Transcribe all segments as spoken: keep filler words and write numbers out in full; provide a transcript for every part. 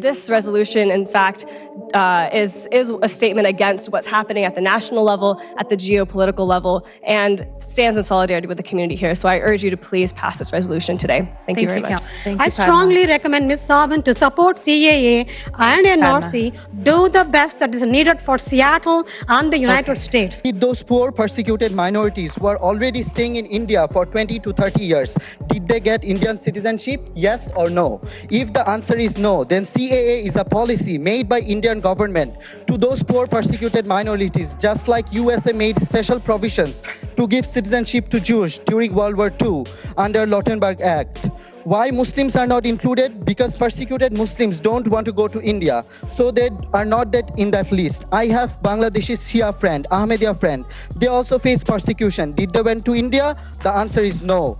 This resolution, in fact, uh, is, is a statement against what's happening at the national level, at the geopolitical level, and stands in solidarity with the community here. So I urge you to please pass this resolution today. Thank, Thank you very you much. Thank I you, strongly recommend Miz Sawant to support C A A and N R C, do the best that is needed for Seattle and the United okay. States. Those poor persecuted minorities who are already staying in India for twenty to thirty years, did they get Indian citizenship? Yes or no? If the answer is no, then C A A is a policy made by Indian government to those poor persecuted minorities, just like U S A made special provisions to give citizenship to Jews during World War Two under Lautenberg Act. Why Muslims are not included? Because persecuted Muslims don't want to go to India, so they are not that in that list. I have Bangladeshi Shia friend, Ahmadiyya friend. They also face persecution. Did they went to India? The answer is no.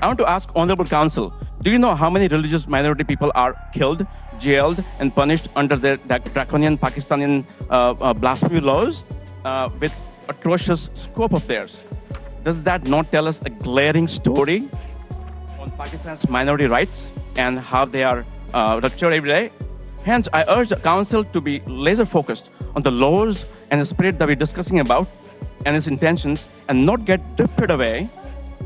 I want to ask Honorable Counsel, do you know how many religious minority people are killed, jailed, and punished under their draconian Pakistani uh, uh, blasphemy laws uh, with atrocious scope of theirs? Does that not tell us a glaring story on Pakistan's minority rights and how they are uh, ruptured every day? Hence, I urge the Council to be laser focused on the laws and the spirit that we're discussing about and its intentions, and not get drifted away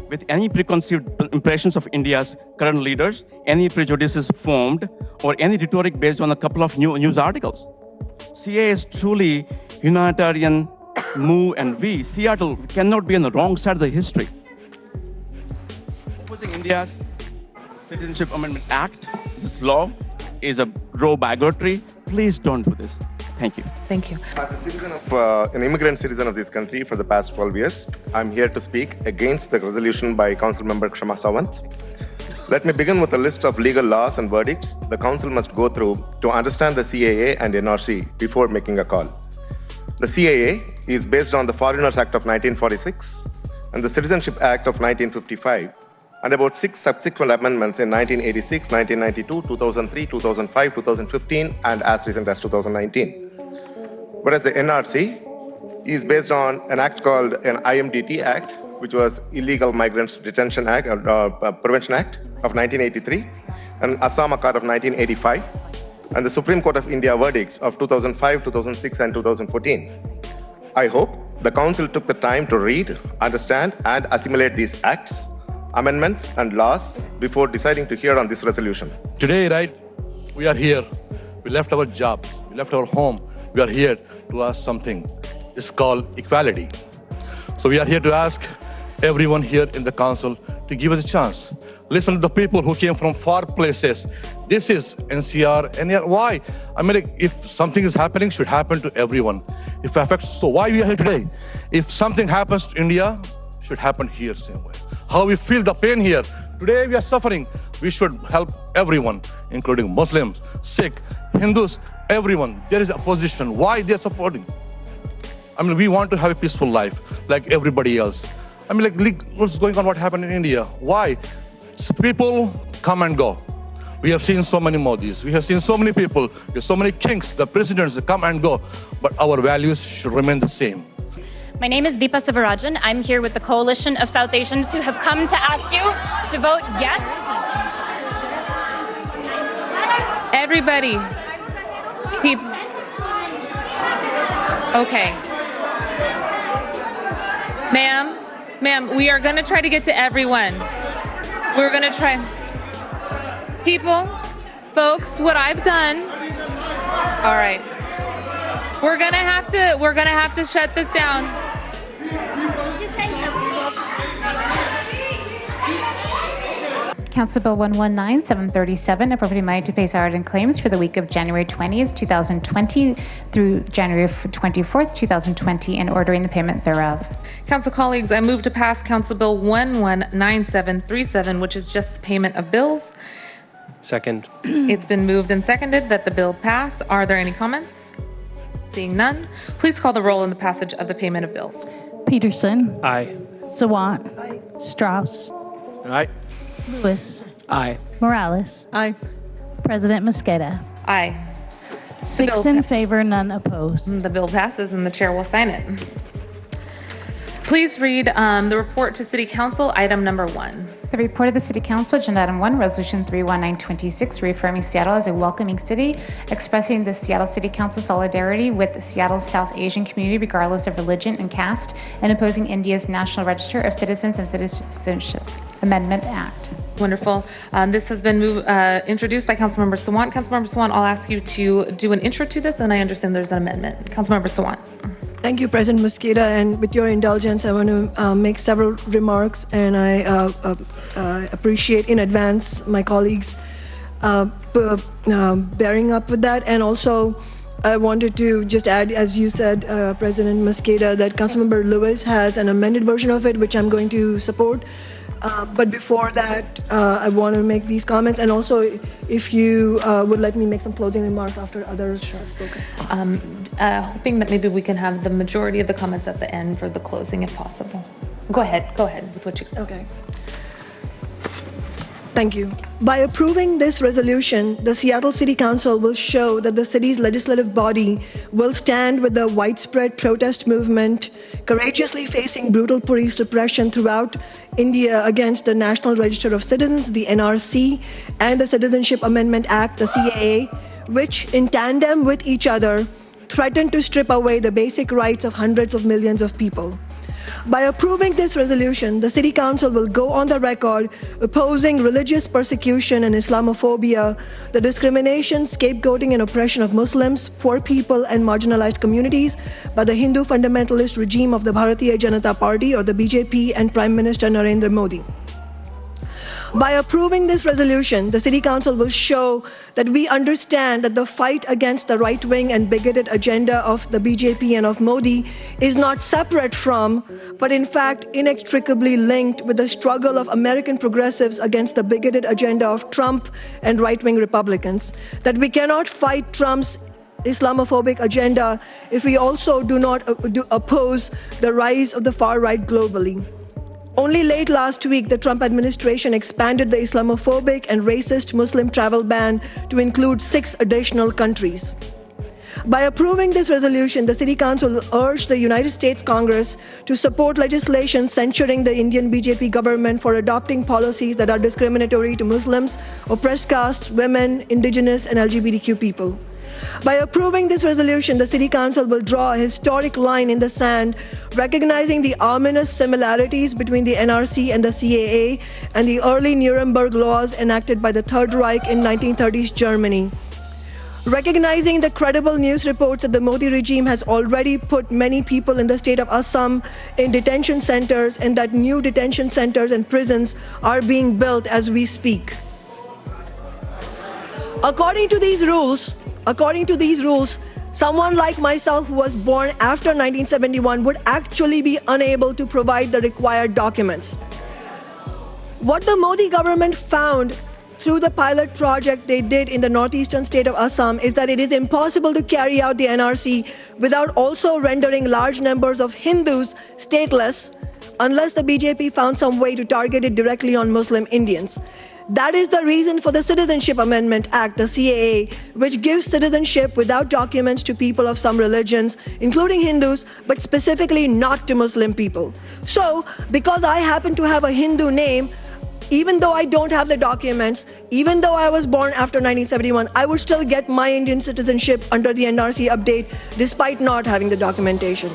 with any preconceived impressions of India's current leaders, any prejudices formed, or any rhetoric based on a couple of new news articles. C A A is truly humanitarian move, and we, Seattle, cannot be on the wrong side of the history. Opposing India's Citizenship Amendment Act, this law is a raw bigotry. Please don't do this. Thank you. Thank you. As a citizen of, uh, an immigrant citizen of this country for the past twelve years, I'm here to speak against the resolution by Council Member Kshama Sawant. Let me begin with a list of legal laws and verdicts the Council must go through to understand the C A A and N R C before making a call. The C A A is based on the Foreigners Act of nineteen forty-six and the Citizenship Act of nineteen fifty-five, and about six subsequent amendments in nineteen eighty-six, nineteen ninety-two, two thousand three, two thousand five, two thousand fifteen, and as recent as two thousand nineteen. Whereas the N R C is based on an act called an I M D T Act, which was Illegal Migrants Detention Act, or uh, Prevention Act of nineteen eighty-three, and Assam Accord of nineteen eighty-five, and the Supreme Court of India verdicts of two thousand five, two thousand six, and two thousand fourteen. I hope the Council took the time to read, understand, and assimilate these acts, amendments, and laws before deciding to hear on this resolution. Today, right, we are here. We left our jobs, we left our home. We are here to ask something. It's called equality. So we are here to ask everyone here in the Council to give us a chance. Listen to the people who came from far places. This is N C R, and why? I mean, if something is happening, it should happen to everyone. If affects, so why we are here today? If something happens to India, it should happen here same way. How we feel the pain here. Today we are suffering. We should help everyone, including Muslims, Sikh, Hindus, everyone. There is opposition. Why they're supporting? I mean, we want to have a peaceful life like everybody else. I mean, like, what's going on, what happened in India? Why? People come and go. We have seen so many Modis. We have seen so many people. There's so many kings, the presidents come and go. But our values should remain the same. My name is Deepa Sivarajan. I'm here with the Coalition of South Asians who have come to ask you to vote yes. Everybody. People. Okay. Ma'am, ma'am, we are going to try to get to everyone. We're going to try. People, folks, what I've done. All right. We're going to have to, we're going to have to shut this down. Council Bill one one nine seven three seven, appropriating money to pay salaries and claims for the week of January twentieth, two thousand twenty through January twenty-fourth, two thousand twenty, and ordering the payment thereof. Council colleagues, I move to pass Council Bill one one nine seven three seven, which is just the payment of bills. Second. It's been moved and seconded that the bill pass. Are there any comments? Seeing none, please call the roll on the passage of the payment of bills. Peterson. Aye. Sawant. Aye. Strauss. Aye. Lewis. Aye. Morales. Aye. President Mosqueda. Aye. Six in favor, none opposed. The bill passes and the chair will sign it. Please read um, the report to City Council, item number one. The report of the City Council, agenda item one, resolution three one nine twenty-six, reaffirming Seattle as a welcoming city, expressing the Seattle City Council solidarity with Seattle's South Asian community, regardless of religion and caste, and opposing India's National Register of Citizens and Citizenship Amendment Act. Wonderful. Um, this has been move, uh, introduced by Councilmember Sawant. Councilmember Sawant, I'll ask you to do an intro to this, and I understand there's an amendment. Councilmember Sawant. Thank you, President Mosqueda, and with your indulgence, I want to uh, make several remarks, and I uh, uh, uh, appreciate in advance my colleagues uh, uh, bearing up with that. And also, I wanted to just add, as you said, uh, President Mosqueda, that Councilmember Lewis has an amended version of it, which I'm going to support. Uh, but before that, uh, I want to make these comments, and also if you uh, would let me make some closing remarks after others have spoken. Um, uh, hoping that maybe we can have the majority of the comments at the end for the closing, if possible. Go ahead, go ahead with what you... Okay. Thank you. By approving this resolution, the Seattle City Council will show that the city's legislative body will stand with the widespread protest movement, courageously facing brutal police repression throughout India against the National Register of Citizens, the N R C, and the Citizenship Amendment Act, the C A A, which, in tandem with each other, threaten to strip away the basic rights of hundreds of millions of people. By approving this resolution, the City Council will go on the record opposing religious persecution and Islamophobia, the discrimination, scapegoating, and oppression of Muslims, poor people, and marginalized communities by the Hindu fundamentalist regime of the Bharatiya Janata Party, or the B J P, and Prime Minister Narendra Modi. By approving this resolution, the City Council will show that we understand that the fight against the right-wing and bigoted agenda of the B J P and of Modi is not separate from, but in fact inextricably linked with the struggle of American progressives against the bigoted agenda of Trump and right-wing Republicans. That we cannot fight Trump's Islamophobic agenda if we also do not oppose the rise of the far right globally. Only late last week, the Trump administration expanded the Islamophobic and racist Muslim travel ban to include six additional countries. By approving this resolution, the City Council will urge the United States Congress to support legislation censuring the Indian B J P government for adopting policies that are discriminatory to Muslims, oppressed castes, women, indigenous, and L G B T Q people. By approving this resolution, the City Council will draw a historic line in the sand, recognizing the ominous similarities between the N R C and the C A A and the early Nuremberg laws enacted by the Third Reich in nineteen thirties Germany. Recognizing the credible news reports that the Modi regime has already put many people in the state of Assam in detention centers, and that new detention centers and prisons are being built as we speak. According to these rules, According to these rules, someone like myself who was born after nineteen seventy-one would actually be unable to provide the required documents. What the Modi government found through the pilot project they did in the northeastern state of Assam is that it is impossible to carry out the N R C without also rendering large numbers of Hindus stateless, unless the B J P found some way to target it directly on Muslim Indians. That is the reason for the Citizenship Amendment Act, the C A A, which gives citizenship without documents to people of some religions, including Hindus, but specifically not to Muslim people. So, because I happen to have a Hindu name, even though I don't have the documents, even though I was born after nineteen seventy-one, I would still get my Indian citizenship under the N R C update, despite not having the documentation.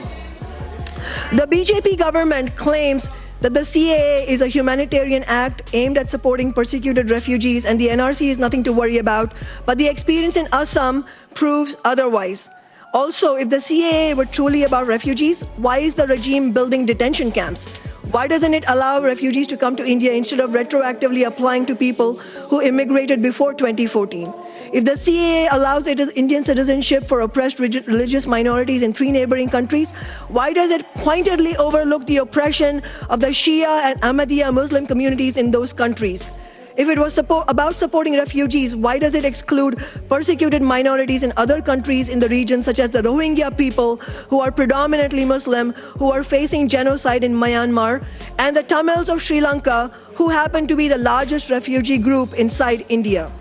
The B J P government claims that the C A A is a humanitarian act aimed at supporting persecuted refugees and the N R C is nothing to worry about, but the experience in Assam proves otherwise. Also, if the C A A were truly about refugees, why is the regime building detention camps? Why doesn't it allow refugees to come to India instead of retroactively applying to people who immigrated before twenty fourteen? If the C A A allows Indian citizenship for oppressed religious minorities in three neighboring countries, why does it pointedly overlook the oppression of the Shia and Ahmadiyya Muslim communities in those countries? If it was support, about supporting refugees, why does it exclude persecuted minorities in other countries in the region, such as the Rohingya people, who are predominantly Muslim, who are facing genocide in Myanmar, and the Tamils of Sri Lanka, who happen to be the largest refugee group inside India?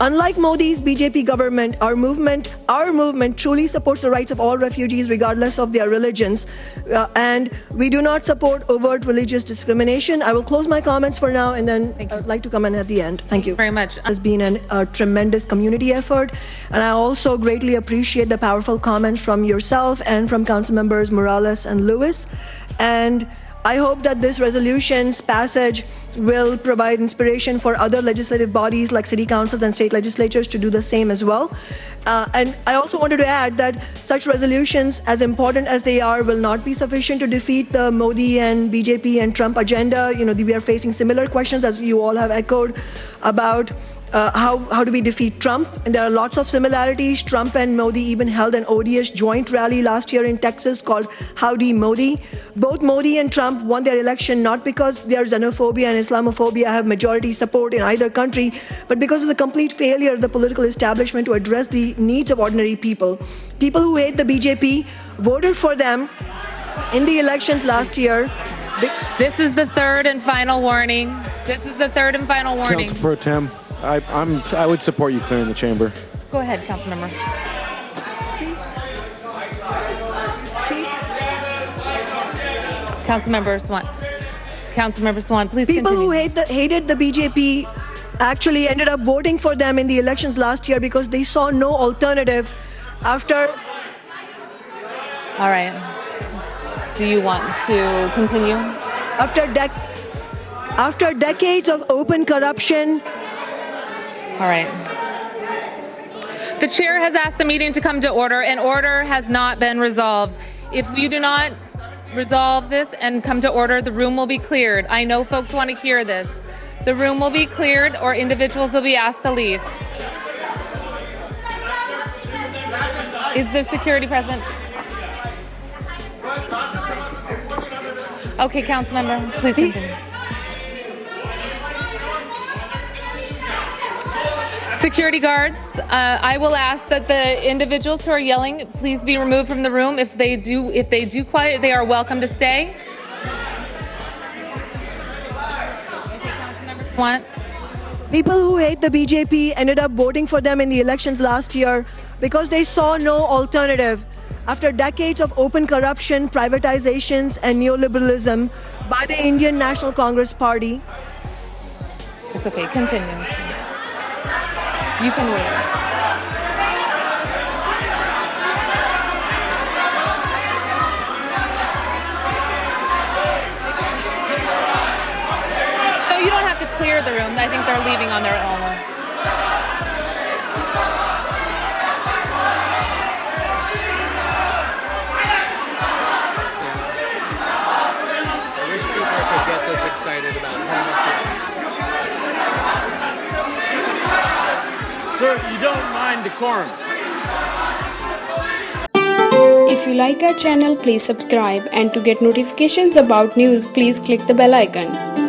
Unlike Modi's B J P government, our movement, our movement truly supports the rights of all refugees regardless of their religions, uh, and we do not support overt religious discrimination. I will close my comments for now, and then I would like to comment at the end. Thank, Thank you. you very much. It has been an, a tremendous community effort, and I also greatly appreciate the powerful comments from yourself and from Council Members Morales and Lewis. And I hope that this resolution's passage will provide inspiration for other legislative bodies like city councils and state legislatures to do the same as well. Uh, and I also wanted to add that such resolutions, as important as they are, will not be sufficient to defeat the Modi and B J P and Trump agenda. You know, we are facing similar questions, as you all have echoed, about Uh, how, how do we defeat Trump? And there are lots of similarities. Trump and Modi even held an odious joint rally last year in Texas called Howdy Modi. Both Modi and Trump won their election not because their xenophobia and Islamophobia have majority support in either country, but because of the complete failure of the political establishment to address the needs of ordinary people. People who hate the B J P voted for them in the elections last year. This is the third and final warning. This is the third and final warning. Council Pro Tem. I, I'm, I would support you clearing the chamber. Go ahead, Councilmember. Councilmember Sawant. Councilmember Sawant, please continue. People who hate the, hated the B J P actually ended up voting for them in the elections last year because they saw no alternative after... All right. Do you want to continue? After, dec after decades of open corruption... All right. The chair has asked the meeting to come to order, and order has not been resolved. If we do not resolve this and come to order, the room will be cleared. I know folks want to hear this. The room will be cleared, or individuals will be asked to leave. Is there security present? Okay, Councilmember, please continue. Security guards, uh, I will ask that the individuals who are yelling please be removed from the room. If they do, if they do quiet, they are welcome to stay. People who hate the B J P ended up voting for them in the elections last year because they saw no alternative. After decades of open corruption, privatizations, and neoliberalism by the Indian National Congress Party. It's okay, continue. You can wait. So you don't have to clear the room. I think they're leaving on their own. I wish people could get this excited about homelessness. Sir, you don't mind decorum. If you like our channel, please subscribe, and to get notifications about news, please click the bell icon.